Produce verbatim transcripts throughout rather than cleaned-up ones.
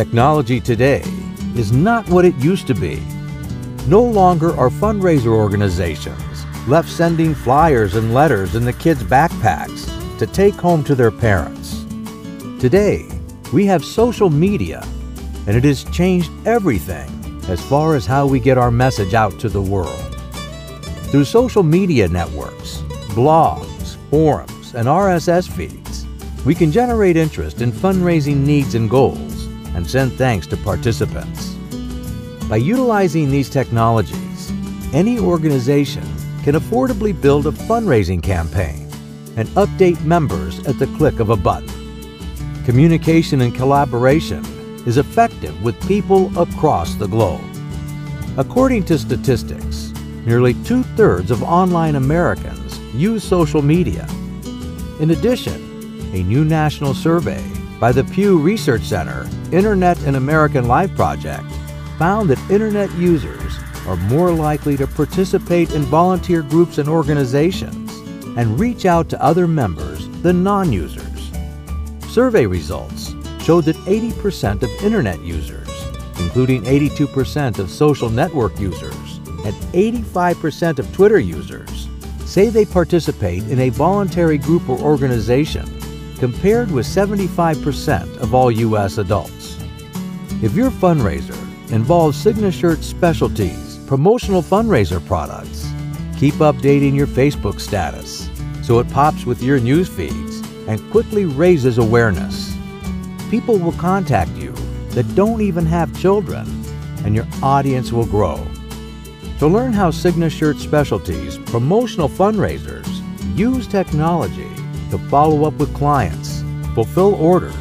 Technology today is not what it used to be. No longer are fundraiser organizations left sending flyers and letters in the kids' backpacks to take home to their parents. Today, we have social media, and it has changed everything as far as how we get our message out to the world. Through social media networks, blogs, forums, and R S S feeds, we can generate interest in fundraising needs and goals and send thanks to participants. By utilizing these technologies, any organization can affordably build a fundraising campaign and update members at the click of a button. Communication and collaboration is effective with people across the globe. According to statistics, nearly two-thirds of online Americans use social media. In addition, a new national survey by the Pew Research Center, Internet and American Life Project, found that Internet users are more likely to participate in volunteer groups and organizations and reach out to other members than non-users. Survey results showed that eighty percent of Internet users, including eighty-two percent of social network users and eighty-five percent of Twitter users, say they participate in a voluntary group or organization, compared with seventy-five percent of all U S adults. If your fundraiser involves signature specialties, promotional fundraiser products, keep updating your Facebook status so it pops with your news feeds and quickly raises awareness. People will contact you that don't even have children, and your audience will grow. To learn how Signature Specialties promotional fundraisers use technology to follow up with clients, fulfill orders,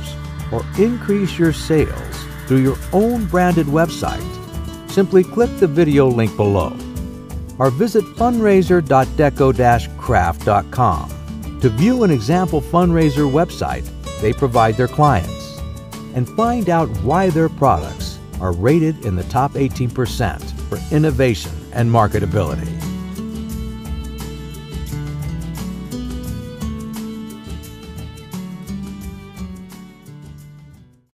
or increase your sales through your own branded website, simply click the video link below or visit fundraiser dot deco dash craft dot com to view an example fundraiser website they provide their clients and find out why their products are rated in the top eighteen percent for innovation and marketability.